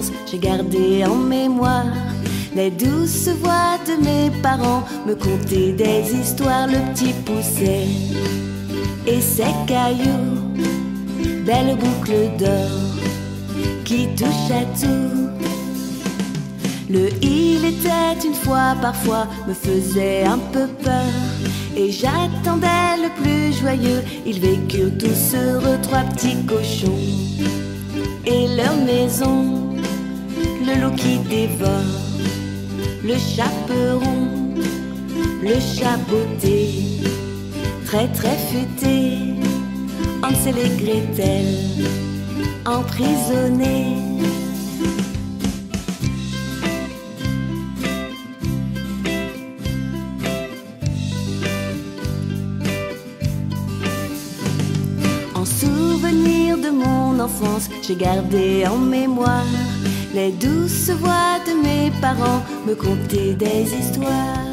enfance, j'ai gardé en mémoire les douces voix de mes parents, me contaient des histoires. Le petit poucet et ses cailloux, belle boucle d'or qui touche à tout. Le il était une fois, parfois me faisait un peu peur, et j'attendais le plus joyeux. Ils vécurent tous heureux, trois petits cochons et leur maison, le loup qui dévore, le chaperon, le chat botté, très très futé, Hansel et Gretel emprisonnés. En souvenir de mon enfance, j'ai gardé en mémoire les douces voix de mes parents, me contaient des histoires.